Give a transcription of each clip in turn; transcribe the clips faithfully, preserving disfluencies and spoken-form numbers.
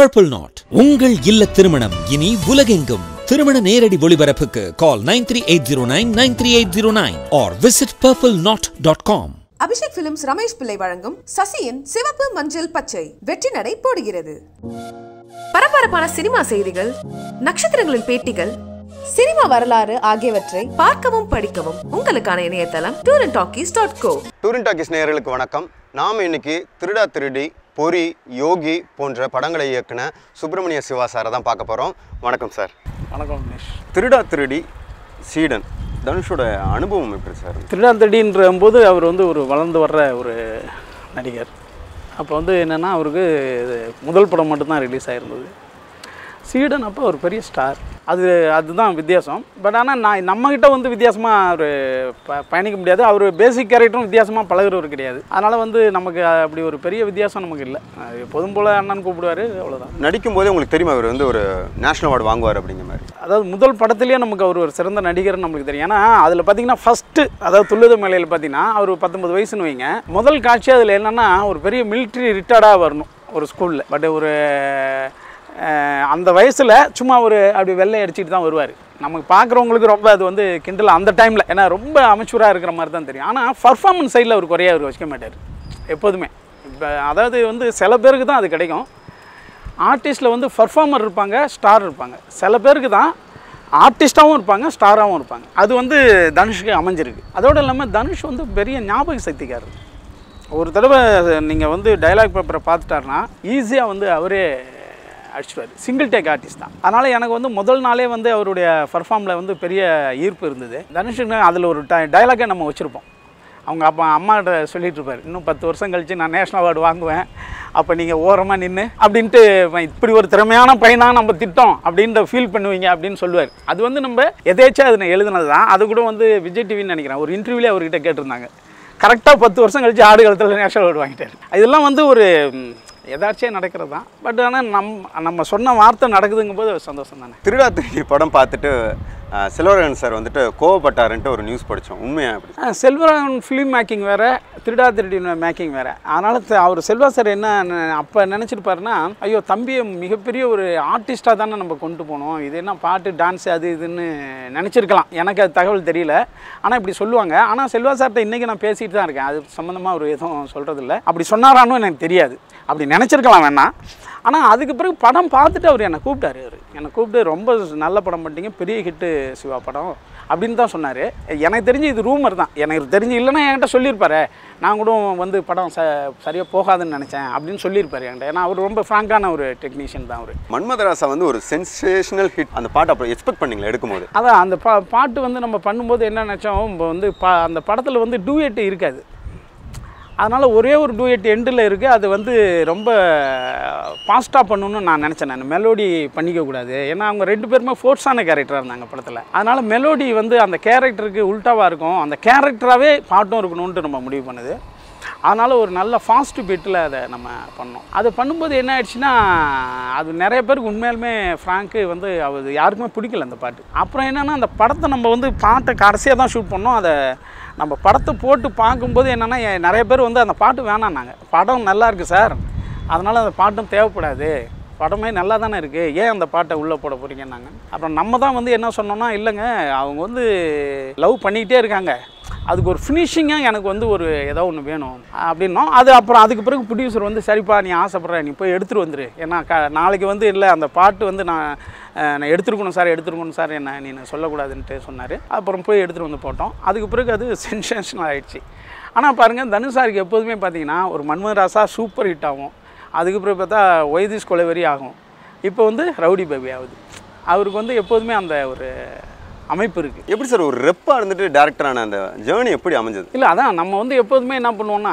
Purple Knot. Ungal Illa Thirmanam, Gini Vulagengum. Thirumana Neradi Volibarapukku. Call nine three eight zero nine nine three eight zero nine or visit purple knot dot com. Abhishek Films Ramesh Pillai Varangum, Sasiyin, Sivappu Manjal Pachai, Vetti Nadai Podugirathu. பரபரப்பான cinema செய்திகள், நட்சத்திரங்களின் பேட்டிகள், cinema வரலாறு ஆகியவற்றை பார்க்கவும் படிக்கவும் உங்களுக்கான இணையதளம் touron talkies dot co. Touron Talkies நேயர்களுக்கு வணக்கம். நாம் இன்னைக்கு திருடா திருடி, பொரி, யோகி போன்ற படங்களை இயக்குன சுப்பிரமணிய சிவா சாரை தான் பார்க்க போறோம். வணக்கம் சார். வணக்கம் ரமேஷ். திருடா திருடி சீடன் தனுஷோட அனுபவம் எப்படி சார்? திருடாந்தடின்றம்போது அவர் வந்து ஒரு வளர்ந்து வர்ற ஒரு நடிகர். அப்போ வந்து என்னென்னா அவருக்கு முதல் படம் மட்டும்தான் ரிலீஸ் ஆகிருந்தது. சீடன் அப்போ ஒரு பெரிய ஸ்டார். அது அதுதான் வித்தியாசம். பட் ஆனால் நான் நம்மகிட்ட வந்து வித்தியாசமாக அவர் ப பயணிக்க முடியாது. அவர் பேசிக் கேரக்டரும் வித்தியாசமாக பழகிறவர் கிடையாது. அதனால் வந்து நமக்கு அப்படி ஒரு பெரிய வித்தியாசம் நமக்கு இல்லை. எப்போதும் போல் அண்ணன் கூப்பிடுவார், அவ்வளோதான். நடிக்கும் போதே உங்களுக்கு தெரியும் அவர் வந்து ஒரு நேஷ்னல் அவார்டு வாங்குவார் அப்படிங்கிற மாதிரி. அதாவது முதல் படத்துலேயே நமக்கு அவர் ஒரு சிறந்த நடிகர்னு நம்மளுக்கு தெரியும். ஏன்னா அதில் பார்த்தீங்கன்னா ஃபஸ்ட்டு, அதாவது துள்ளுத மேலையில் பார்த்தீங்கன்னா அவர் பத்தொம்பது வயசுன்னு வைங்க. முதல் காட்சி அதில் என்னென்னா ஒரு பெரிய மிலிட்ரி ரிட்டையர்டாக வரணும் ஒரு ஸ்கூலில். பட் ஒரு அந்த வயசில் சும்மா ஒரு அப்படி வெள்ளை அடிச்சுட்டு தான் வருவார். நமக்கு பார்க்குறவங்களுக்கு ரொம்ப அது வந்து கிண்டல் அந்த டைமில். ஏன்னா ரொம்ப அமைச்சூராக இருக்கிற மாதிரி தான் தெரியும். ஆனால் பர்ஃபார்மன்ஸ் சைடில் அவர் குறைய அவர் வச்சுக்க மாட்டார் எப்போதுமே. இப்போ அதாவது வந்து சில பேருக்கு தான் அது கிடைக்கும். ஆர்டிஸ்டில் வந்து பர்ஃபார்மர் இருப்பாங்க, ஸ்டார் இருப்பாங்க. சில பேருக்கு தான் ஆர்டிஸ்டாகவும் இருப்பாங்க, ஸ்டாராகவும் இருப்பாங்க. அது வந்து தனுஷுக்கு அமைஞ்சிருக்கு. அதோடு இல்லாமல் தனுஷ் வந்து பெரிய ஞாபக சக்திக்காரர். ஒரு தடவை நீங்கள் வந்து டைலாக் பேப்பரை பார்த்துட்டாருன்னா ஈஸியாக வந்து அவரே அடிச்சுவார். சிங்கிள் டேக் ஆர்டிஸ்ட் தான். அதனால் எனக்கு வந்து முதல் நாளே வந்து அவருடைய பர்ஃபார்மில் வந்து பெரிய ஈர்ப்பு இருந்தது. தனுஷுக்கு அதில் ஒரு டை டைலாக்கை நம்ம வச்சுருப்போம். அவங்க அப்போ அம்மாட்ட சொல்லிட்டு இருப்பார், இன்னும் பத்து வருஷம் கழித்து நான் நேஷ்னல் அவார்டு வாங்குவேன், அப்போ நீங்கள் ஓரமாக நின்று அப்படின்ட்டு இப்படி ஒரு திறமையான பையனாக நம்ம திட்டம் அப்படின்ற ஃபீல் பண்ணுவீங்க அப்படின்னு சொல்லுவார். அது வந்து நம்ம எதேச்சா அது நான் எழுதுனது தான். அது கூட வந்து விஜய் டிவின்னு நினைக்கிறேன் ஒரு இன்டர்வியூலே அவர்கிட்ட கேட்டிருந்தாங்க. கரெக்டாக பத்து வருஷம் கழித்து ஆடு காலத்தில் நேஷ்னல் அவார்டு வாங்கிட்டார். இதெல்லாம் வந்து ஒரு எதாச்சியாக நடக்கிறது தான். பட் ஆனால் நம் நம்ம சொன்ன வார்த்தை நடக்குதுங்கும் போது சந்தோஷம் தானே. திருடா திருடி படம் பார்த்துட்டு செல்வராகவன் சார் வந்துட்டு கோவப்பட்டாருன்ட்டு ஒரு நியூஸ் படித்தோம். உண்மையாக அப்படி செல்வராகவன் ஃபிலிம் மேக்கிங் வேறு, திருடா திருடி மேக்கிங் வேறு. அதனால் அவர் செல்வா சார் என்ன அப்போ நினச்சிருப்பாருன்னா, ஐயோ தம்பியை மிகப்பெரிய ஒரு ஆர்டிஸ்டாக தானே நம்ம கொண்டு போனோம், இது என்ன பாட்டு டான்ஸு அது இதுன்னு நினச்சிருக்கலாம். எனக்கு அது தகவல் தெரியல. ஆனால் இப்படி சொல்லுவாங்க. ஆனால் செல்வா சார்கிட்ட இன்றைக்கி நான் பேசிகிட்டு தான் இருக்கேன். அது சம்மந்தமாக அவர் எதுவும் சொல்கிறதில்ல. அப்படி சொன்னாரானோ எனக்கு தெரியாது. அப்படி நினச்சிருக்கலாம் வேணா. ஆனால் அதுக்கு பிறகு படம் பார்த்துட்டு அவர் என்னை கூப்பிட்டாரு. அவர் என்னை கூப்பிட்டு ரொம்ப நல்ல படம் பண்ணிட்டீங்க, பெரிய ஹிட்டு சிவா படம் அப்படின்னு தான் சொன்னார். எனக்கு தெரிஞ்சு இது ரூமர் தான். எனக்கு தெரிஞ்சு இல்லைன்னா என்கிட்ட சொல்லியிருப்பாரு. நான் கூட வந்து படம் ச சரியாக போகாதுன்னு நினச்சேன் அப்படின்னு சொல்லியிருப்பார் என்கிட்ட. ஏன்னா அவர் ரொம்ப ஃப்ராங்கான ஒரு டெக்னீஷியன் தான் அவர். மன்மதராசா வந்து ஒரு சென்சேஷனல் ஹிட். அந்த பாட்டு அப்போ எக்ஸ்பெக்ட் பண்ணிங்களா எடுக்கும்போது? அதான் அந்த பா பாட்டு வந்து நம்ம பண்ணும்போது என்ன நினச்சோம் வந்து பா அந்த படத்தில் வந்து டூயட்டு இருக்காது. அதனால் ஒரே ஒரு டூயட் எண்டில் இருக்குது. அது வந்து ரொம்ப ஃபாஸ்ட்டாக பண்ணணும்னு நான் நினச்சேன். நான் மெலோடி பண்ணிக்கக்கூடாது. ஏன்னா அவங்க ரெண்டு பேருமே ஃபோர்ஸான கேரக்டராக இருந்தாங்க படத்தில். அதனால் மெலோடி வந்து அந்த கேரக்டருக்கு உல்ட்டாவாக இருக்கும். அந்த கேரக்டராகவே பாட்டும் இருக்கணும்ன்ட்டு நம்ம முடிவு பண்ணுது. அதனால் ஒரு நல்ல ஃபாஸ்ட்டு பீட்டில் அதை நம்ம பண்ணோம். அது பண்ணும்போது என்ன ஆயிடுச்சுன்னா, அது நிறைய பேருக்கு உண்மையாலுமே ஃப்ராங்க்கு வந்து அது யாருக்குமே பிடிக்கல அந்த பாட்டு. அப்புறம் என்னென்னா அந்த படத்தை நம்ம வந்து பாட்டை கடைசியாக தான் ஷூட் பண்ணோம். அதை நம்ம படத்தை போட்டு பார்க்கும்போது என்னென்னா நிறைய பேர் வந்து அந்த பாட்டு வேணான்னாங்க. படம் நல்லா இருக்குது சார், அதனால் அந்த பாட்டும் தேவைப்படாது, படமே நல்லா தானே இருக்குது, ஏன் அந்த பாட்டை உள்ளே போட போகிறீங்கன்னாங்க. அப்புறம் நம்ம தான் வந்து என்ன சொன்னோன்னா, இல்லைங்க அவங்க வந்து லவ் பண்ணிக்கிட்டே இருக்காங்க, அதுக்கு ஒரு ஃபினிஷிங்காக எனக்கு வந்து ஒரு ஏதோ ஒன்று வேணும் அப்படின்னோம். அது அப்புறம் அதுக்கு பிறகு ப்ரொடியூசர் வந்து சரிப்பா நீ ஆசைப்பட்ற நீ போய் எடுத்துகிட்டு வந்துரு, ஏன்னா க நாளைக்கு வந்து இல்லை அந்த பாட்டு வந்து நான் நான் எடுத்துருக்கணும் சார் எடுத்துருக்கணும் சார் என்ன நீ சொல்லக்கூடாதுன்ட்டு சொன்னார். அப்புறம் போய் எடுத்துகிட்டு வந்து போட்டோம். அதுக்கு பிறகு அது சென்சேஷனல் ஆகிடுச்சு. ஆனால் பாருங்கள், தனுஷாருக்கு எப்போதுமே பார்த்தீங்கன்னா ஒரு மன்மதராசா சூப்பர் ஹிட் ஆகும், அதுக்கு பிறகு பார்த்தா வைதிஸ் கொலைவெறி ஆகும், இப்போ வந்து ரவுடி பேபி ஆகுது. அவருக்கு வந்து எப்போதுமே அந்த ஒரு அமைப்பு இருக்குது. எப்படி சார் ஒரு ரெப்பாக இருந்துட்டு டேரக்டரான அந்த ஜேர்னி எப்படி அமைஞ்சது? இல்லை அதான் நம்ம வந்து எப்போதுமே என்ன பண்ணுவோன்னா,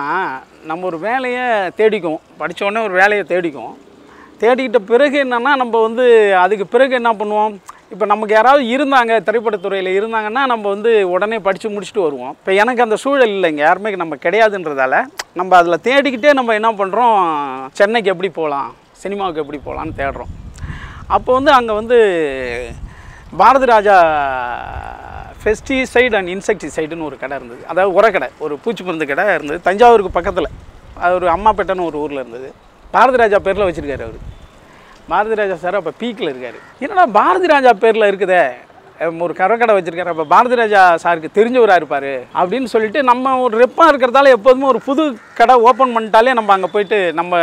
நம்ம ஒரு வேலையை தேடிக்குவோம். படித்தோடனே ஒரு வேலையை தேடிக்குவோம். தேடிக்கிட்ட பிறகு என்னென்னா நம்ம வந்து அதுக்கு பிறகு என்ன பண்ணுவோம், இப்போ நமக்கு யாராவது இருந்தாங்க திரைப்படத்துறையில் இருந்தாங்கன்னா நம்ம வந்து உடனே படித்து முடிச்சுட்டு வருவோம். இப்போ எனக்கு அந்த சூழல் இல்லைங்க, யாருமே நம்ம கிடையாதுன்றதால நம்ம அதில் தேடிக்கிட்டே நம்ம என்ன பண்ணுறோம், சென்னைக்கு எப்படி போகலாம், சினிமாவுக்கு எப்படி போகலான்னு தேடுறோம். அப்போ வந்து அங்கே வந்து பாரதி ராஜா பெஸ்டிசைடு அண்ட் இன்செக்டிசைடுன்னு ஒரு கடை இருந்தது. அதாவது உரக்கடை, ஒரு பூச்சி மருந்து கடை இருந்தது தஞ்சாவூருக்கு பக்கத்தில். அது ஒரு அம்மாப்பேட்டைன்னு ஒரு ஊரில் இருந்தது. பாரதி ராஜா பேரில் வச்சுருக்காரு அவர். பாரதிராஜா சார் அப்போ பீக்கில் இருக்கார். என்னன்னா பாரதிராஜா பேரில் இருக்குதே ஒரு கரக்கடை வச்சுருக்காரு, அப்போ பாரதிராஜா சாருக்கு தெரிஞ்சவரா இருப்பார் அப்படின்னு சொல்லிட்டு நம்ம ஒரு ரெப்பாக இருக்கிறதால எப்போதுமே ஒரு புது கடை ஓப்பன் பண்ணிட்டாலே நம்ம அங்கே போயிட்டு நம்ம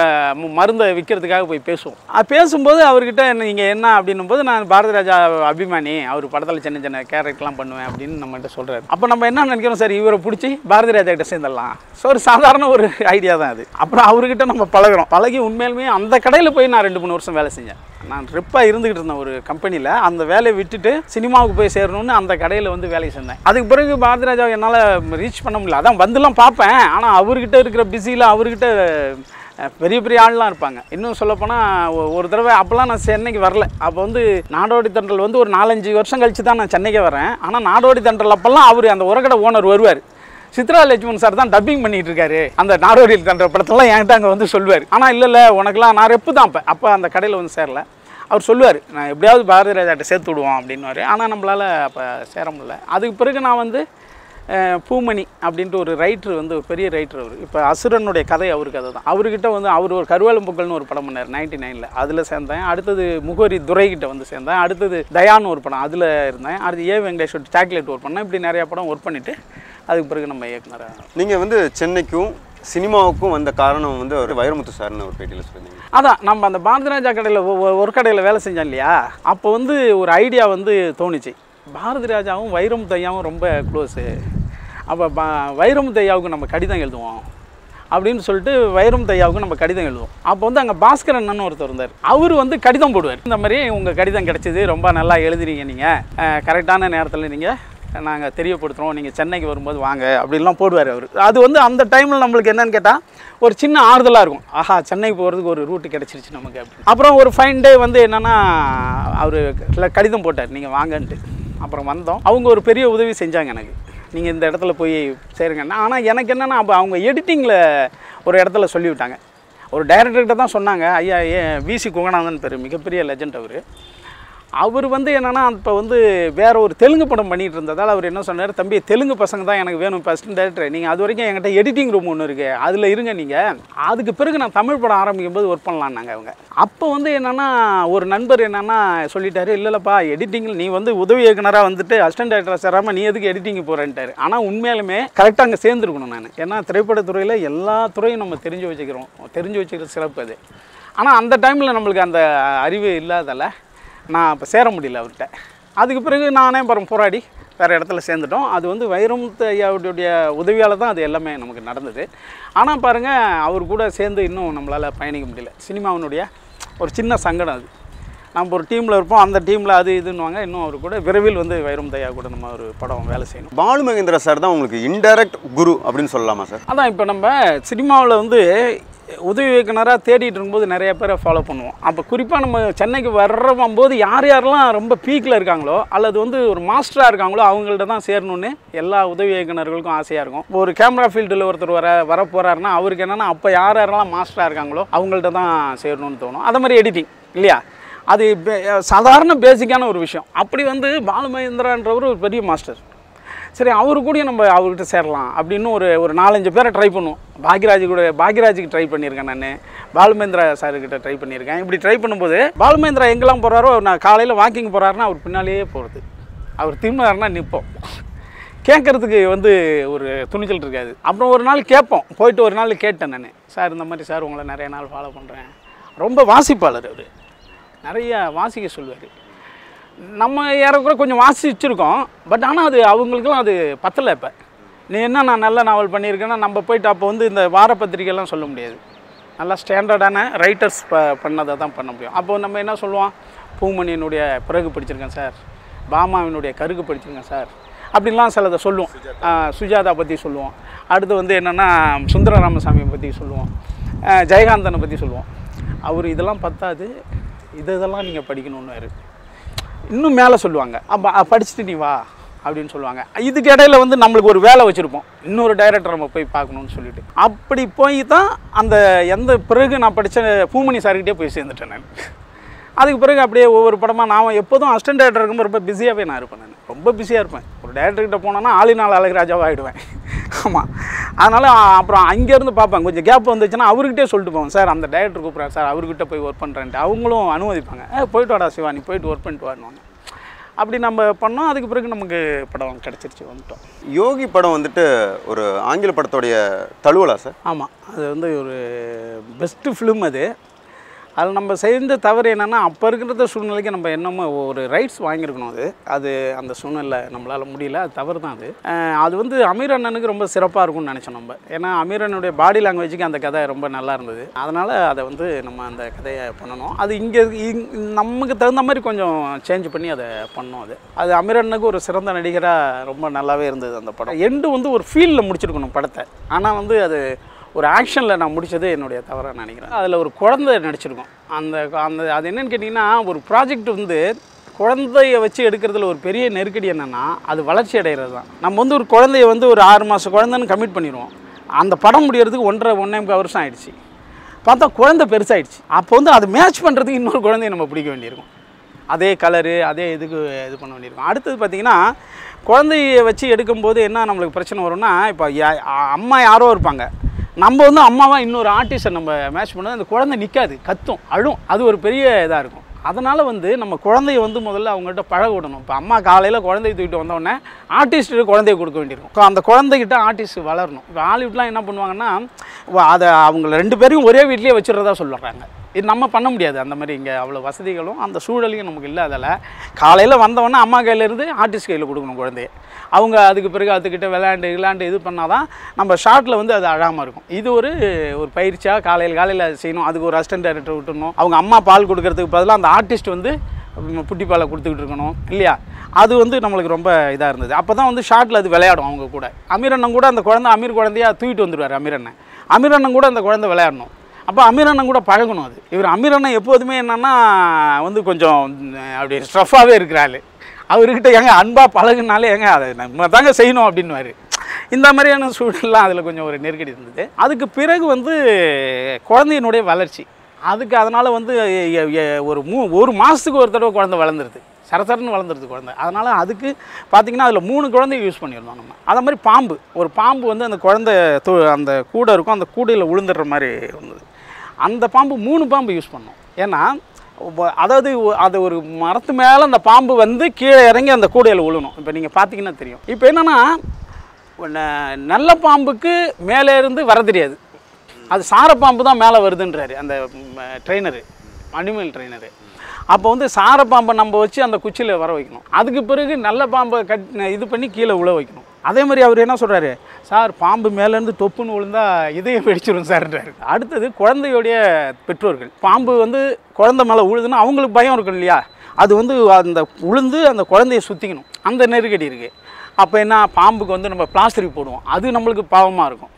மருந்தை விற்கிறதுக்காக போய் பேசுவோம். பேசும்போது அவர்கிட்ட நீங்கள் என்ன அப்படின்னும் போது நான் பாரதிராஜா அபிமானி, அவர் படத்தில் சின்ன சின்ன கேரக்டர்லாம் பண்ணுவேன் அப்படின்னு நம்மகிட்ட சொல்கிறாரு. அப்போ நம்ம என்ன நினைக்கிறோம், சரி இவரை பிடிச்சி பாரதிராஜா கிட்ட சேர்ந்துடலாம். ஸோ ஒரு சாதாரண ஒரு ஐடியா தான் அது. அப்புறம் அவர்கிட்ட நம்ம பழகிறோம். பழகி உண்மையிலுமே அந்த கடையில் போய் நான் ரெண்டு மூணு வருஷம் வேலை செஞ்சேன். நான் ரெப்பாக இருந்துக்கிட்டு இருந்தேன் ஒரு கம்பெனியில். அந்த வேலையை விட்டுட்டு சினிமாவுக்கு போய் சேரணும்னு அந்த கடையில் வந்து வேலையை செஞ்சேன். அதுக்கு பிறகு பாரதிராஜாவை என்னால் ரீச் பண்ண முடியல. அதான் வந்துலாம் பார்ப்பேன், ஆனால் அவர்கிட்ட இருக்கிற பிஸியில் அவர்கிட்ட பெரிய பெரிய ஆள்லாம் இருப்பாங்க. இன்னும் சொல்லப்போனால் ஒரு தடவை அப்போலாம் நான் சென்னைக்கு வரல, அப்போ வந்து நாடோடி தண்டல் வந்து ஒரு நாலஞ்சு வருஷம் கழித்து தான் நான் சென்னைக்கே வரேன். ஆனால் நாடோடி தண்டல் அப்போல்லாம் அவர் அந்த உரக்கடை ஓனர் வருவார். சித்ரா லட்சுமன் சார் தான் டப்பிங் பண்ணிகிட்டு இருக்காரு அந்த நாடோடியில் தன்ற படத்தெல்லாம் என்கிட்ட அங்கே வந்து சொல்லுவார். ஆனால் இல்லை இல்லை உனக்குலாம் நான் ரெப்பு தான். இப்போ அப்போ அந்த கடையில் வந்து சேரல. அவர் சொல்லுவார் நான் எப்படியாவது பாரதிராஜாட்ட சேர்த்து விடுவோம் அப்படின்னுவார். ஆனால் நம்மளால் அப்போ சேர முடியல. அதுக்கு பிறகு நான் வந்து பூமணி அப்படின்ட்டு ஒரு ரைட்ரு வந்து ஒரு பெரிய ரைட்ரு. அவர் இப்போ அசுரனுடைய கதை அவர் கதை தான். அவர்கிட்ட வந்து அவர் ஒரு கருவாலம்புக்கள்னு ஒரு படம் பண்ணார் நைன்டி நைனில், அதில் சேர்ந்தேன். அடுத்தது முகோரி துரைகிட்ட வந்து சேர்ந்தேன். அடுத்தது தயான்னு ஒரு படம் அதில் இருந்தேன். அடுத்து ஏ வெங்கடேஸ்வர் சாக்லேட் ஒர்க் பண்ணேன். இப்படி நிறையா படம் ஒர்க் பண்ணிவிட்டு அதுக்கு பிறகு நம்ம இயக்குனர். நீங்கள் வந்து சென்னைக்கும் சினிமாவுக்கும் வந்த காரணம் வந்து ஒரு வைரமுத்து சார்னு ஒரு பேட்டியில் சொல்லியிருந்தீங்க. அதான் நம்ம அந்த பாரதிராஜா கடையில் ஒரு கடையில் வேலை செஞ்சோம் இல்லையா, அப்போ வந்து ஒரு ஐடியா வந்து தோணுச்சு. பாரதிராஜாவும் வைரமுத்து ஐயாவும் ரொம்ப க்ளோஸு. அப்போ பா வைரமுத்து ஐயாவுக்கு நம்ம கடிதம் எழுதுவோம் அப்படின்னு சொல்லிட்டு வைரமுத்து ஐயாவுக்கு நம்ம கடிதம் எழுதுவோம். அப்போ வந்து அங்கே பாஸ்கரன்னு ஒருத்தர் இருந்தார். அவர் வந்து கடிதம் போடுவார். இந்த மாதிரி உங்கள் கடிதம் கிடச்சிது, ரொம்ப நல்லா எழுதுறீங்க, நீங்கள் கரெக்டான நேரத்தில் நீங்கள் நாங்கள் தெரியப்படுத்துகிறோம், நீங்கள் சென்னைக்கு வரும்போது வாங்க அப்படின்லாம் போடுவார் அவர். அது வந்து அந்த டைமில் நம்மளுக்கு என்னென்னு கேட்டால் ஒரு சின்ன ஆறுதலாக இருக்கும். ஆஹா, சென்னைக்கு போகிறதுக்கு ஒரு ரூட்டு கிடச்சிருச்சு நமக்கு அப்படின்னு. அப்புறம் ஒரு ஃபைன் டே வந்து என்னென்னா அவர் கடிதம் போட்டார் நீங்கள் வாங்கன்ட்டு. அப்புறம் வந்தோம். அவங்க ஒரு பெரிய உதவி செஞ்சாங்க எனக்கு, நீங்கள் இந்த இடத்துல போய் சேருங்கன்னா. ஆனால் எனக்கு என்னென்னா அப்போ அவங்க எடிட்டிங்கில் ஒரு இடத்துல சொல்லிவிட்டாங்க. ஒரு டைரக்டர்கிட்ட தான் சொன்னாங்க. ஐயா ஏ வி சி கோகனானந்தன் பேர், மிகப்பெரிய லெஜண்ட் அவர். அவர் வந்து என்னென்னா இப்போ வந்து வேறு ஒரு தெலுங்கு படம் பண்ணிகிட்டு இருந்ததால் அவர் என்ன சொன்னார், தம்பி தெலுங்கு பசங்க தான் எனக்கு வேணும் ஃபர்ஸ்ட் டேரக்டர், நீங்கள் அது வரைக்கும் என்கிட்ட எடிட்டிங் ரூம் ஒன்று இருக்குது அதில் இருங்க, நீங்கள் அதுக்கு பிறகு நான் தமிழ் படம் ஆரம்பிக்கும் போது ஒர்க் பண்ணலான்னாங்க அவங்க. அப்போ வந்து என்னென்னா ஒரு நண்பர் என்னென்னா சொல்லிட்டாரு, இல்லை இல்லைப்பா எடிட்டிங்கில் நீ வந்து உதவி இயக்குனராக வந்துட்டு அசிஸ்டன்ட் டேரக்டராக சேராமல் நீ எதுக்கு எடிட்டிங்கு போகிறேன்ட்டார். ஆனால் உண்மையாலுமே கரெக்டாக அங்கே சேர்ந்துருக்கணும் நான். ஏன்னா திரைப்படத்துறையில் எல்லா துறையும் நம்ம தெரிஞ்சு வச்சுக்கிறோம், தெரிஞ்சு வச்சுக்கிற சிறப்பு அது. ஆனால் அந்த டைமில் நம்மளுக்கு அந்த அறிவு இல்லாதால் நான் இப்போ சேர முடியல அவர்கிட்ட. அதுக்கு பிறகு நானே பரம் போராடி வேறு இடத்துல சேர்ந்துட்டோம். அது வந்து வைரமுத்து ஐயாவுடைய உதவியால் தான் அது எல்லாமே நமக்கு நடந்தது. ஆனால் பாருங்கள் அவர் கூட சேர்ந்து இன்னும் நம்மளால் பயணிக்க முடியல. சினிமாவினுடைய ஒரு சின்ன சங்கடம் அது. நம்ம ஒரு டீமில் இருப்போம், அந்த டீமில் அது இதுன்னுவாங்க. இன்னும் அவர் கூட விரைவில் வந்து வைரமுத்து ஐயா கூட நம்ம ஒரு படம் வேலை செய்யணும். பாலு மகேந்திர சார் தான் உங்களுக்கு இன்டைரக்ட் குரு அப்படின்னு சொல்லலாமா சார்? அதான் இப்போ நம்ம சினிமாவில் வந்து உதவி இயக்குனராக தேடிட்டு இருக்கும்போது நிறைய பேரை ஃபாலோ பண்ணுவோம். அப்போ குறிப்பாக நம்ம சென்னைக்கு வர்றம்போது யார் யாரெல்லாம் ரொம்ப பீக்கில் இருக்காங்களோ அல்லது வந்து ஒரு மாஸ்டராக இருக்காங்களோ அவங்கள்ட்ட தான் சேரணுன்னு எல்லா உதவி இயக்குனர்களுக்கும் ஆசையாக இருக்கும். ஒரு கேமரா ஃபீல்டில் ஒருத்தர் வர வர போகிறாருன்னா அவருக்கு என்னென்னா அப்போ யார் யாரெல்லாம் மாஸ்டராக இருக்காங்களோ அவங்கள்ட்ட தான் சேரணும்னு தோணும். அதே மாதிரி எடிட்டிங் இல்லையா, அது சாதாரண பேசிக்கான ஒரு விஷயம். அப்படி வந்து பாலு மகேந்திரான்றவர் ஒரு பெரிய மாஸ்டர். சரி அவரு கூட நம்ம அவர்கிட்ட சேரலாம் அப்படின்னு ஒரு ஒரு நாலஞ்சு பேரை ட்ரை பண்ணுவோம். பாக்யராஜ் கூட பாக்யராஜுக்கு ட்ரை பண்ணியிருக்கேன் நான், பாலுமேந்திரா சாருக்கிட்ட ட்ரை பண்ணியிருக்கேன். இப்படி ட்ரை பண்ணும்போது பாலுமேந்திரா எங்கெல்லாம் போகிறாரோ, நான் காலையில் வாக்கிங் போகிறாருன்னா அவர் பின்னாலேயே போகிறது, அவர் திரும்பினாருன்னா நிற்போம். கேட்குறதுக்கு வந்து ஒரு துணிச்சல் இருக்காது. அப்புறம் ஒரு நாள் கேட்போம், போயிட்டு ஒரு நாள் கேட்டேன் நான், சார் இந்த மாதிரி சார் உங்களை நிறைய நாள் ஃபாலோ பண்ணுறேன். ரொம்ப வாசிப்பாளர் அவர், நிறையா வாசிக்க சொல்லுவார். நம்ம யாரக்கூட கொஞ்சம் வாசிச்சுருக்கோம் பட், ஆனால் அது அவங்களுக்குலாம் அது பத்தலை. இப்போ நீ என்ன நான் நல்ல நாவல் பண்ணியிருக்கேன்னா நம்ம போய்ட்டு அப்போ வந்து இந்த வார பத்திரிகைலாம் சொல்ல முடியாது. நல்லா ஸ்டாண்டர்டான ரைட்டர்ஸ் ப பண்ணதை தான் பண்ண முடியும். அப்போ நம்ம என்ன சொல்லுவோம், பூமணியினுடைய பிறகு படிச்சிருக்கேன் சார், பாமாவினுடைய கருக்கு படிச்சிருக்கேன் சார் அப்படின்லாம் சிலதை சொல்லுவோம். சுஜாதா பற்றி சொல்லுவோம். அடுத்து வந்து என்னென்னா சுந்தரராமசாமியை பற்றி சொல்லுவோம், ஜெயகாந்தனை பற்றி சொல்லுவோம். அவர் இதெல்லாம் பத்தாது, இதெல்லாம் நீங்கள் படிக்கணும்னு இருக்குது, இன்னும் மேலே சொல்லுவாங்க. அப்போ படிச்சுட்டு நீ வா அப்படின்னு சொல்லுவாங்க. இதுக்கு இடையில வந்து நம்மளுக்கு ஒரு வேலை வச்சுருப்போம், இன்னொரு டைரக்டர் நம்ம போய் பார்க்கணுன்னு சொல்லிட்டு. அப்படி போய் தான் அந்த எந்த பிறகு நான் படித்த பூமணி சார்கிட்டே போய் சேர்ந்துட்டேன் நான். அதுக்கு பிறகு அப்படியே ஒவ்வொரு படமாக நான் எப்போதும் அசிஸ்டன்ட் டைரக்டர் இருக்கும்போது ரொம்ப பிஸியாகவே நான் இருப்பேன். நான் ரொம்ப பிஸியாக இருப்பேன். ஒரு டைரக்டர்கிட்ட போனோன்னா ஆளினால் அழகராஜாவாக ஆகிடுவேன். ஆமாம், அதனால அப்புறம் அங்க இருந்து பாப்பேன். கொஞ்சம் கேப் வந்துச்சுன்னா அவர்கிட்டயே சொல்லிட்டு போவேன், சார் அந்த டைரக்டர் கூப்பிட்றாரு சார் அவர்கிட்ட போய் ஒர்க் பண்ணுறேன்ட்டு. அவங்களும் அனுமதிப்பாங்க, ஏ போயிட்டு வாடா சிவா நீ போயிட்டு ஒர்க் பண்ணிட்டு வரணும்னு. அப்படி நம்ம பண்ணோம். அதுக்கு பிறகு நமக்கு படம் கிடச்சிருச்சு, வந்துட்டோம். யோகி படம் வந்துட்டு ஒரு ஆங்கில படத்தோடைய தழுவலா சார்? ஆமாம், அது வந்து ஒரு பெஸ்ட்டு ஃபிலிம் அது. அதில் நம்ம செய்த தவறு என்னென்னா, அப்போ இருக்கிற சூழ்நிலைக்கு நம்ம என்னமோ ஒரு ரைட்ஸ் வாங்கியிருக்கணும். அது அது அந்த சூழ்நிலை நம்மளால் முடியல, அது தவறு தான். அது அது வந்து அமீர் அண்ணனுக்கு ரொம்ப சிறப்பாக இருக்கும்னு நினச்சோம் நம்ம. ஏன்னா அமீர் அண்ணனுடைய பாடி லாங்குவேஜுக்கு அந்த கதை ரொம்ப நல்லா இருந்தது. அதனால் அதை வந்து நம்ம அந்த கதையை பண்ணணும். அது இங்கே நமக்கு தகுந்த மாதிரி கொஞ்சம் சேஞ்ச் பண்ணி அதை பண்ணோம். அது அது அமீர் அண்ணனுக்கு ஒரு சிறந்த நடிகராக ரொம்ப நல்லாவே இருந்தது அந்த படம். எண்டு வந்து ஒரு ஃபீலில் முடிச்சிருக்கணும் படத்தை. ஆனால் வந்து அது ஒரு ஆக்ஷனில் நான் முடித்தது என்னுடைய தவறாக நினைக்கிறேன். அதில் ஒரு குழந்தை நடிச்சிருக்கோம். அந்த அந்த அது என்னென்னு கேட்டிங்கன்னா, ஒரு ப்ராஜெக்ட் வந்து குழந்தைய வச்சு எடுக்கிறதுல ஒரு பெரிய நெருக்கடி என்னென்னா, அது வளர்ச்சி அடைகிறது தான். நம்ம வந்து ஒரு குழந்தைய வந்து ஒரு ஆறு மாத குழந்தைன்னு கமிட் பண்ணிடுவோம். அந்த படம் முடிகிறதுக்கு ஒன்றரை ஒன்றே முக்கால் வருஷம் ஆகிடுச்சு. பார்த்தா குழந்தை பெருசாகிடுச்சு. அப்போ வந்து அது மேட்ச் பண்ணுறதுக்கு இன்னொரு குழந்தைய நம்ம பிடிக்க வேண்டியிருக்கும். அதே கலரு அதே இதுக்கு இது பண்ண வேண்டியிருக்கும். அடுத்தது பார்த்திங்கன்னா, குழந்தைய வச்சு எடுக்கும்போது என்ன நம்மளுக்கு பிரச்சனை வரும்னா, இப்போ அம்மா யாரோ இருப்பாங்க, நம்ம வந்து அம்மாவாக இன்னொரு ஆர்டிஸ்ட்டை நம்ம மேட்ச் பண்ணது அந்த குழந்தை நிற்காது, கத்தும் அழும். அது ஒரு பெரிய இதாக இருக்கும். அதனால் வந்து நம்ம குழந்தைய வந்து முதல்ல அவங்கள்ட்ட பழக விடணும். இப்போ அம்மா காலையில் குழந்தைய தூக்கிட்டு வந்தோடனே ஆர்டிஸ்ட்டு குழந்தைய கொடுக்க வேண்டியிருக்கும். அந்த குழந்தைகிட்ட ஆர்டிஸ்ட் வளரணும். இப்போ ஹாலிவுட்லாம் என்ன பண்ணுவாங்கன்னா, அதை அவங்க ரெண்டு பேரையும் ஒரே வீட்லேயே வச்சுருதா சொல்லுறாங்க. இது நம்ம பண்ண முடியாது. அந்த மாதிரி இங்கே அவ்வளோ வசதிகளும் அந்த சூழலையும் நமக்கு இல்லை. அதில் காலையில் வந்தவொடனே அம்மா கையிலேருந்து ஆர்டிஸ்ட் கையில் கொடுக்கணும் குழந்தைய. அவங்க அதுக்கு பிறகு அதுக்கிட்ட விளையாண்டு விளையாண்டு இது பண்ணால் தான் நம்ம ஷார்ட்டில் வந்து அது அழகாமல் இருக்கும். இது ஒரு ஒரு பயிற்சியாக காலையில் காலையில் செய்யணும். அதுக்கு ஒரு அசிஸ்டன்ட் டைரக்டர் விட்டுணும். அவங்க அம்மா பால் கொடுக்கறதுக்கு பதிலாக அந்த ஆர்டிஸ்ட் வந்து புட்டி பாலை கொடுத்துக்கிட்டு இருக்கணும் இல்லையா? அது வந்து நம்மளுக்கு ரொம்ப இதாக இருந்தது. அப்போ தான் வந்து ஷார்ட்டில் அது விளையாடும் அவங்க கூட. அமீரண்ணன் கூட அந்த குழந்தை அமீர் குழந்தையாக தூக்கிட்டு வந்துடுவார் அமீரண்ணன். அமீரண்ணன் கூட அந்த குழந்தை விளையாடணும். அப்போ அமீரண்ணன் கூட பழகணும். அது இவர் அமீரண்ணன் எப்போதுமே என்னென்னா வந்து கொஞ்சம் அப்படி ஸ்ட்ரஃபாகவே இருக்கிறாள். அவர்கிட்ட எங்க அன்பாக பழகுனாலே எங்க அதை நம்ம தாங்க செய்யணும் அப்படின்வார். இந்த மாதிரியான சூழல்லாம் அதில் கொஞ்சம் ஒரு நெருக்கடி இருந்தது. அதுக்கு பிறகு வந்து குழந்தையினுடைய வளர்ச்சி அதுக்கு அதனால் வந்து ஒரு மூ ஒரு மாதத்துக்கு ஒரு தடவை குழந்தை வளர்ந்துருது, சரசரன்னு வளர்ந்துருது குழந்தை. அதனால் அதுக்கு பார்த்திங்கன்னா அதில் மூணு குழந்தைய யூஸ் பண்ணியிருந்தோம் நம்ம. அதே மாதிரி பாம்பு, ஒரு பாம்பு வந்து அந்த குழந்தை அந்த கூடை இருக்கும், அந்த கூடையில் விழுந்துடுற மாதிரி இருந்தது. அந்த பாம்பு மூணு பாம்பு யூஸ் பண்ணோம். ஏன்னா அதாவது அது ஒரு மரத்து மேலே அந்த பாம்பு வந்து கீழே இறங்கி அந்த கூடையில் விழுணும். இப்போ நீங்கள் பார்த்தீங்கன்னா தெரியும். இப்போ என்னென்னா, நல்ல பாம்புக்கு மேலே இருந்து வர தெரியாது, அது சார பாம்பு தான் மேலே வருதுன்றாரு அந்த ட்ரெயினரு, அனிமல் ட்ரெயினரு. அப்போ வந்து சார பாம்பை நம்ம வச்சு அந்த குச்சியில் வர வைக்கணும். அதுக்கு பிறகு நல்ல பாம்பை கட் இது பண்ணி கீழே விழ வைக்கணும். அதே மாதிரி அவர் என்ன சொல்கிறாரு, சார் பாம்பு மேலேருந்து தொப்புன்னு விழுந்தா இதயம் வெடிச்சிடும் சார்ன்றாரு. அடுத்தது குழந்தையோடைய பெற்றோர்கள், பாம்பு வந்து குழந்தை மேலே விழுதுன்னா அவங்களுக்கு பயம் இருக்கும் இல்லையா? அது வந்து அந்த விழுந்து அந்த குழந்தைய சுற்றிக்கணும், அந்த நெருக்கடி இருக்குது. அப்போ என்ன, பாம்புக்கு வந்து நம்ம பிளாஸ்டிக் போடுவோம், அது நம்மளுக்கு பாவமாக இருக்கும்.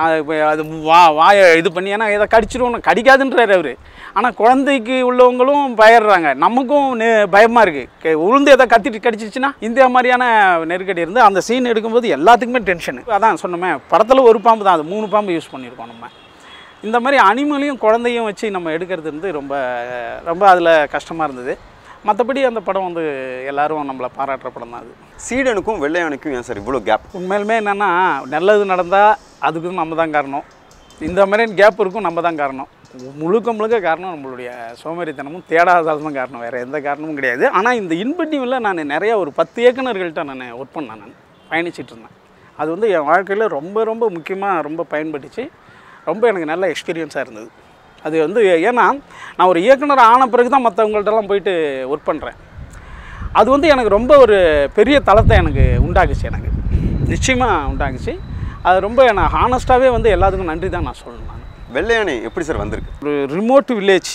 அது வா வாயை இது பண்ணி ஏன்னா இதை கடிச்சிடுவோம், கடிக்காதுன்றார் அவர். ஆனால் குழந்தைக்கு உள்ளவங்களும் பயறாங்க, நமக்கும் நெ பயமாக இருக்குது. உளுந்து எதாவது கத்திட்டு கடிச்சிச்சுன்னா இந்த மாதிரியான நெருக்கடி இருந்து அந்த சீன் எடுக்கும்போது எல்லாத்துக்குமே டென்ஷனு. அதான் சொன்னோமே, படத்தில் ஒரு பாம்பு தான், அது மூணு பாம்பு யூஸ் பண்ணியிருக்கோம் நம்ம. இந்த மாதிரி அனிமலையும் குழந்தையும் வச்சு நம்ம எடுக்கிறது வந்து ரொம்ப ரொம்ப அதில் கஷ்டமாக இருந்தது. மற்றபடி அந்த படம் வந்து எல்லோரும் நம்மளை பாராட்டுற படம் தான் அது. சீடனுக்கும் வெள்ளையானுக்கும் ஏன் சார் இவ்வளோ கேப்? உண்மையிலுமே என்னென்னா, நல்லது நடந்தால் அதுக்கும் நம்ம தான் காரணம். இந்த மாதிரி கேப் இருக்கும் நம்ம தான் காரணம். முழுக்க முழுக்க காரணம் நம்மளுடைய சோம்பேறித்தனமும் தேடாததால் தான் காரணம், வேறு எந்த காரணமும் கிடையாது. ஆனால் இந்த இன்பட்டிவில் நான் நிறையா ஒரு பத்து இயக்குநர்கள்ட்ட நான் ஒர்க் பண்ணேன், நான் பயணிச்சிட்டு இருந்தேன். அது வந்து என் வாழ்க்கையில் ரொம்ப ரொம்ப முக்கியமாக ரொம்ப பயன்பட்டுச்சு. ரொம்ப எனக்கு நல்ல எக்ஸ்பீரியன்ஸாக இருந்தது அது வந்து. ஏன்னா நான் ஒரு இயக்குனர் ஆன பிறகு தான் மற்றவங்கள்ட்டெல்லாம் போயிட்டு ஒர்க் பண்ணுறேன். அது வந்து எனக்கு ரொம்ப ஒரு பெரிய தளத்தை எனக்கு உண்டாக்குச்சு, எனக்கு நிச்சயமாக உண்டாக்குச்சு. அது ரொம்ப நான் ஹானஸ்ட்டாகவே வந்து எல்லாத்துக்கும் நன்றி தான் நான் சொல்லணும். நான் வெள்ளையானை எப்படி சார் வந்திருக்கு? ஒரு ரிமோட் வில்லேஜ்,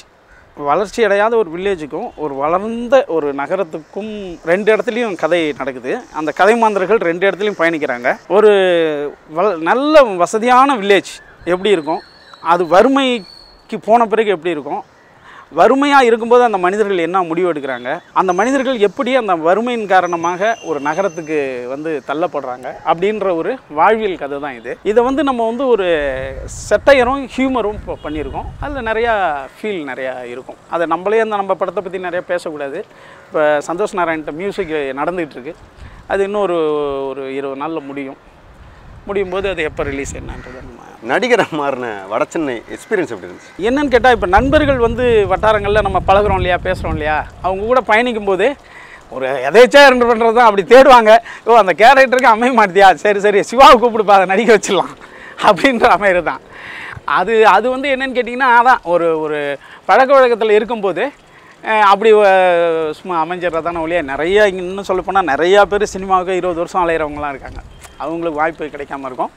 வளர்ச்சி அடையாத ஒரு வில்லேஜுக்கும் ஒரு வளர்ந்த ஒரு நகரத்துக்கும் ரெண்டு இடத்துலையும் கதை நடக்குது. அந்த கதை மாந்தர்கள் ரெண்டு இடத்துலையும் பயணிக்கிறாங்க. ஒரு நல்ல வசதியான வில்லேஜ் எப்படி இருக்கும், அது வறுமை போன பிறகு எப்படி இருக்கும், வறுமையாக இருக்கும்போது அந்த மனிதர்கள் என்ன முடிவு எடுக்கிறாங்க, அந்த மனிதர்கள் எப்படி அந்த வறுமையின் காரணமாக ஒரு நகரத்துக்கு வந்து தள்ளப்படுறாங்க அப்படின்ற ஒரு வாழ்வியல் கதை தான் இது. இதை வந்து நம்ம வந்து ஒரு சட்டையரும் ஹியூமரும் பண்ணியிருக்கோம். அதில் நிறையா ஃபீல் நிறையா இருக்கும். அதை நம்மளே அந்த நம்ம படத்தை பற்றி நிறையா பேசக்கூடாது. இப்போ சந்தோஷ் நாராயண்கிட்ட மியூசிக் நடந்துகிட்ருக்கு, அது இன்னும் ஒரு ஒரு இருபது நாளில் முடியும். முடியும் போது அது எப்போ ரிலீஸ் என்னன்றது நம்ம நடிகர மாறின வடச்சென்னை எக்ஸ்பீரியன்ஸ் எப்படி இருந்துச்சு என்னன்னு கேட்டால் இப்போ நண்பர்கள் வந்து வட்டாரங்களில் நம்ம பழகுறோம் இல்லையா பேசுகிறோம் இல்லையா அவங்க கூட பயணிக்கும் போது ஒரு எதேச்சாக இருந்து பண்ணுறது தான் அப்படி தேடுவாங்க ஓ அந்த கேரக்டருக்கு அமைய மாட்டியா சரி சரி சிவாவை கூப்பிடுப்பா அதை நடிக்க வச்சிடலாம் அப்படின்ற அமையிறது தான் அது அது வந்து என்னென்னு கேட்டிங்கன்னா அதான் ஒரு ஒரு பழக்க வழக்கத்தில் இருக்கும்போது அப்படி சும்மா அமைஞ்சிடறதான ஒழிய நிறையா இன்னும் சொல்லப்போனால் நிறையா பேர் சினிமாவுக்கு இருபது வருஷம் அலையிறவங்களாம் இருக்காங்க அவங்களுக்கு வாய்ப்பு கிடைக்காம இருக்கும்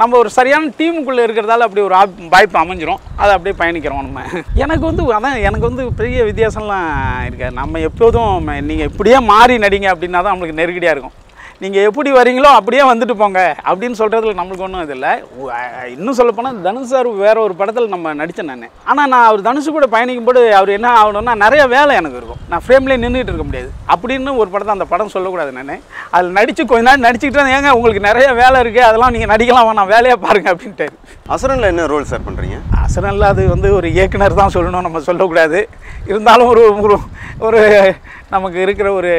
நம்ம ஒரு சரியான டீமுக்குள்ளே இருக்கிறதால அப்படி ஒரு வாய்ப்பு அமைஞ்சிரும் அதை அப்படியே பயணிக்கிறோம் நம்ம எனக்கு வந்து அதான் எனக்கு வந்து பெரிய வித்தியாசம்லாம் இருக்காது நம்ம எப்போதும் நீங்கள் இப்படியே மாறி நடிங்க அப்படின்னா தான் நம்மளுக்கு நெருக்கடியாக இருக்கும் நீங்கள் எப்படி வரீங்களோ அப்படியே வந்துட்டு போங்க அப்படின்னு சொல்கிறதுல நம்மளுக்கு ஒன்றும் இது இல்லை இன்னும் சொல்லப்போனால் தனுஷ் சார் வேறு ஒரு படத்தில் நம்ம நடித்தேன் நான் ஆனால் நான் அவர் தனுஷு கூட பயணிக்கும்போது அவர் என்ன ஆகணும்னா நிறைய வேலை எனக்கு இருக்கும் நான் ஃப்ரேம்லேயே நின்றுட்டு இருக்க முடியாது அப்படின்னு ஒரு படத்தை அந்த படம் சொல்லக்கூடாது நான் அதில் நடித்து கொஞ்ச நாள் நடிச்சுக்கிட்டே ஏங்க உங்களுக்கு நிறைய வேலை இருக்குது அதெல்லாம் நீங்கள் நடிக்கலாம் வேணாம் வேலையாக பாருங்கள் அப்படின்ட்டு அசுரனில் என்ன ரோல் சார் பண்ணுறீங்க அசுரனில் அது வந்து ஒரு இயக்குனர் தான் சொல்லணும் நம்ம சொல்லக்கூடாது இருந்தாலும் ஒரு ஒரு நமக்கு இருக்கிற ஒரு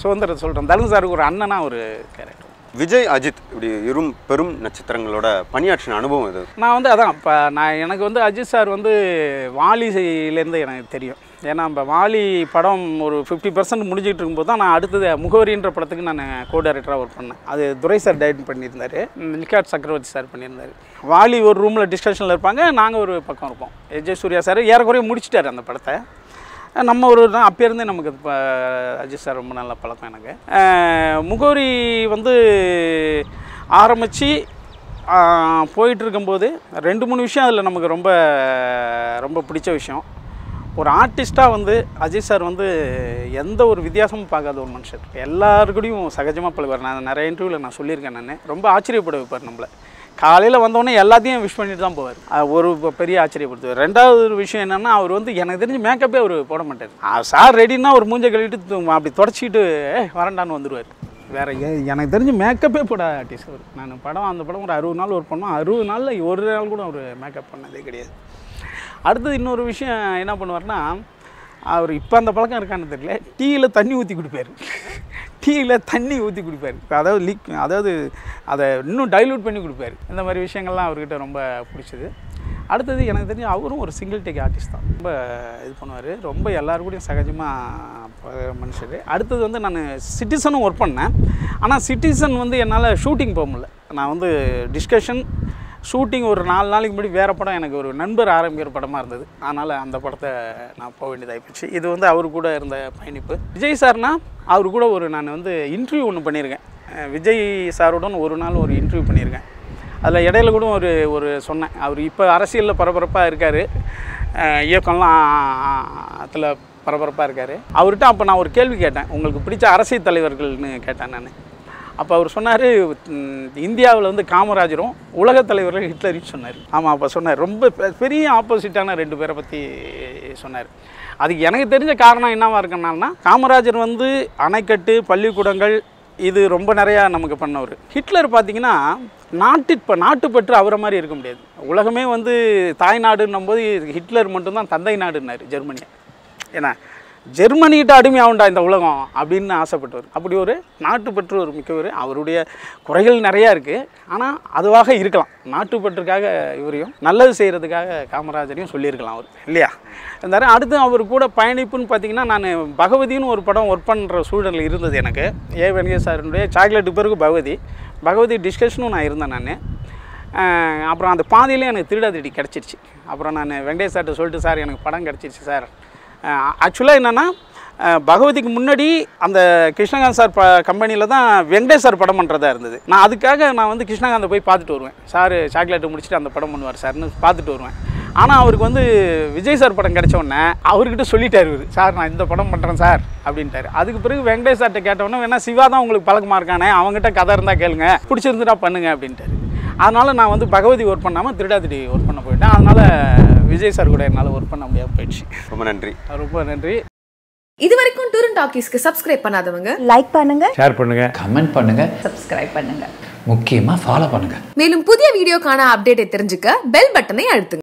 சுதந்திரத்தை சொல்கிறோம் தனுஷ் சாருக்கு ஒரு அண்ணனாக ஒரு கேரக்டர் விஜய் அஜித் இப்படி இரும் பெரும் நட்சத்திரங்களோட பணியாற்றின அனுபவம் இது நான் வந்து அதான் இப்போ நான் எனக்கு வந்து அஜித் சார் வந்து வாலிலேருந்து எனக்கு தெரியும் ஏன்னா இப்போ வாலி படம் ஒரு ஃபிஃப்டி பர்சன்ட் முடிஞ்சிட்டு இருக்கும்போது தான் நான் அடுத்தது முகவரின்ற படத்துக்கு நான் கோ டைரக்டராக ஒர்க் பண்ணேன் அது துரை சார் டைரக்ட் பண்ணியிருந்தார் நிக்காட் சக்கரவர்த்தி சார் பண்ணியிருந்தார் வாலி ஒரு ரூமில் டிஸ்கஷனில் இருப்பாங்க நாங்கள் ஒரு பக்கம் இருப்போம் விஜய் சூர்யா சார் ஏறக்குறைய முடிச்சிட்டார் அந்த படத்தை நம்ம ஒரு தான் அப்போ இருந்தே நமக்கு இப்போ அஜித் சார் ரொம்ப நல்ல பழக்கம் எனக்கு முகவரி வந்து ஆரம்பித்து போயிட்டுருக்கும்போது ரெண்டு மூணு விஷயம் அதில் நமக்கு ரொம்ப ரொம்ப பிடிச்ச விஷயம் ஒரு ஆர்டிஸ்ட்டாக வந்து அஜித் சார் வந்து எந்த ஒரு வித்தியாசமும் பார்க்காத ஒரு மனுஷர் எல்லாருக்கூடையும் சகஜமாக பழகுவார் நான் நிறைய இன்டர்வியூவில் நான் சொல்லியிருக்கேன் நான் ரொம்ப ஆச்சரியப்பட வைப்பார் நம்மளை காலையில் வந்தோடனே எல்லாத்தையும் விஷ் பண்ணிட்டு தான் போவார் ஒரு பெரிய ஆச்சரியப்படுத்துவார் ரெண்டாவது ஒரு விஷயம் என்னென்னா அவர் வந்து எனக்கு தெரிஞ்சு மேக்கப்பே அவர் போட மாட்டார் சார் ரெடின்னா ஒரு மூஞ்சை கழுவிட்டு அப்படி தொடச்சிக்கிட்டு வரண்டான்னு வந்துடுவார் வேறு எனக்கு தெரிஞ்சு மேக்கப்பே போட ஆர்டிஸ்ட் அவர் நான் படம் அந்த படம் ஒரு அறுபது நாள் ஒர்க் பண்ணோம் அறுபது நாளில் ஒரு நாள் கூட அவர் மேக்கப் பண்ணதே கிடையாது அடுத்தது இன்னொரு விஷயம் என்ன பண்ணுவார்னா அவர் இப்போ அந்த பழக்கம் இருக்கான்னு தெரியல டீயில் தண்ணி ஊற்றி குடிப்பார் டீயில் தண்ணி ஊற்றி குடிப்பார் அதாவது லீக் அதாவது அதை இன்னும் டைல்யூட் பண்ணி கொடுப்பார் இந்த மாதிரி விஷயங்கள்லாம் அவர்கிட்ட ரொம்ப பிடிச்சது அடுத்தது எனக்கு தெரிஞ்சு அவரும் ஒரு சிங்கிள் டேக் ஆர்டிஸ்ட் தான் ரொம்ப இது பண்ணுவார் ரொம்ப எல்லோரும் கூடயும் சகஜமாக மனுஷர் அடுத்தது வந்து நான் சிட்டிசனும் ஒர்க் பண்ணேன் ஆனால் சிட்டிசன் வந்து என்னால் ஷூட்டிங் போக முடியல நான் வந்து டிஸ்கஷன் ஷூட்டிங் ஒரு நாலு நாளைக்கு முன்னாடி வேறு படம் எனக்கு ஒரு நண்பர் ஆரம்பிக்கிற படமாக இருந்தது அதனால் அந்த படத்தை நான் போக வேண்டியதாக போச்சு இது வந்து அவர் கூட இருந்த பயணிப்பு விஜய் சார்னா அவர் கூட ஒரு நான் வந்து இன்டர்வியூ ஒன்று பண்ணியிருக்கேன் விஜய் சாருடன் ஒரு நாள் ஒரு இன்டர்வியூ பண்ணியிருக்கேன் அதில் இடையில கூட ஒரு ஒரு சொன்னேன் அவர் இப்போ அரசியலில் பரபரப்பாக இருக்கார் இயக்கம்லாம் அதில் பரபரப்பாக இருக்கார் அவர்கிட்ட அப்போ நான் ஒரு கேள்வி கேட்டேன் உங்களுக்கு பிடிச்ச அரசியல் தலைவர்கள்னு கேட்டேன் நான் அப்போ அவர் சொன்னார் இந்தியாவில் வந்து காமராஜரும் உலகத் தலைவர்கள் ஹிட்லரின்னு சொன்னார் ஆமாம் அப்போ சொன்னார் ரொம்ப பெரிய ஆப்போசிட்டான ரெண்டு பேரை பற்றி சொன்னார் அதுக்கு எனக்கு தெரிஞ்ச காரணம் என்னவாக இருக்கனால்னா காமராஜர் வந்து அணைக்கட்டு பள்ளிக்கூடங்கள் இது ரொம்ப நிறையா நமக்கு பண்ணவர் ஹிட்லர் பார்த்திங்கன்னா நாட்டு இப்போ நாட்டுப்பற்று அவரை மாதிரி இருக்க முடியாது உலகமே வந்து தாய்நாடுன்னும் போது ஹிட்லர் மட்டும்தான் தந்தை நாடுன்னார் ஜெர்மனியை ஏன்னா ஜெர்மனிகிட்ட அடிமையாகுண்டா இந்த உலகம் அப்படின்னு ஆசைப்பட்டவர் அப்படி ஒரு நாட்டுப்பற்று ஒரு மிக்கவர் அவருடைய குறைகள் நிறையா இருக்குது ஆனால் அதுவாக இருக்கலாம் நாட்டுப்பற்றுக்காக இவரையும் நல்லது செய்கிறதுக்காக காமராஜரையும் சொல்லியிருக்கலாம் அவர் இல்லையா இருந்தார் அடுத்து அவர் கூட பயணிப்புன்னு பார்த்திங்கன்னா நான் பகவதின்னு ஒரு படம் ஒர்க் பண்ணுற சூழல் இருந்தது எனக்கு ஏ வெங்கடேஷ் சாருடைய சாக்லேட்டு பேருக்கு பகவதி பகவதி டிஸ்கஷனும் நான் இருந்தேன் நான் அப்புறம் அந்த பாதையிலே எனக்கு திருடா திருடி கிடச்சிருச்சு அப்புறம் நான் வெங்கடேஷ் சார்கிட்ட சொல்லிட்டு சார் எனக்கு படம் கிடச்சிருச்சு சார் ஆக்சுவலாக என்னென்னா பகவதிக்கு முன்னாடி அந்த கிருஷ்ணகாந்த் சார் ப கம்பெனியில் தான் வெங்கடேஷ் சார் படம் பண்ணுறதா இருந்தது நான் அதுக்காக நான் வந்து கிருஷ்ணகாந்தை போய் பார்த்துட்டு வருவேன் சார் சாக்லேட்டு முடிச்சுட்டு அந்த படம் பண்ணுவார் சார்னு பார்த்துட்டு வருவேன் ஆனால் அவருக்கு வந்து விஜய் சார் படம் கிடச்ச உடனே அவர்கிட்ட சொல்லிட்டார் இவர் சார் நான் இந்த படம் பண்ணுறேன் சார் அப்படின்ட்டார் அதுக்கு பிறகு வெங்கடேஷ் சார்கிட்ட கேட்டோன்னே வேணா சிவா தான் உங்களுக்கு பழக்கமாக இருக்கானே அவங்ககிட்ட கதை இருந்தால் கேளுங்க பிடிச்சிருந்துட்டா பண்ணுங்க அப்படின்ட்டார் அதனால் நான் வந்து பகவதி ஒர்க் பண்ணாமல் திருடா திருடி ஒர்க் பண்ண போயிட்டேன் அதனால் விஜய் சார் கூட என்னால் ஒர்க் பண்ண முடியாது போயிடுச்சு ரொம்ப நன்றி ரொம்ப நன்றி இது வரைக்கும் டூரன் டாக்கீஸ்க்கு சப்ஸ்கிரைப் பண்ணாதவங்க லைக் பண்ணுங்க ஷேர் பண்ணுங்க கமெண்ட் பண்ணுங்க சப்ஸ்கிரைப் பண்ணுங்க முக்கியமாக ஃபாலோ பண்ணுங்க மேலும் புதிய வீடியோக்கான அப்டேட்டை தெரிஞ்சுக்க பெல் பட்டனை அழுத்துங்க.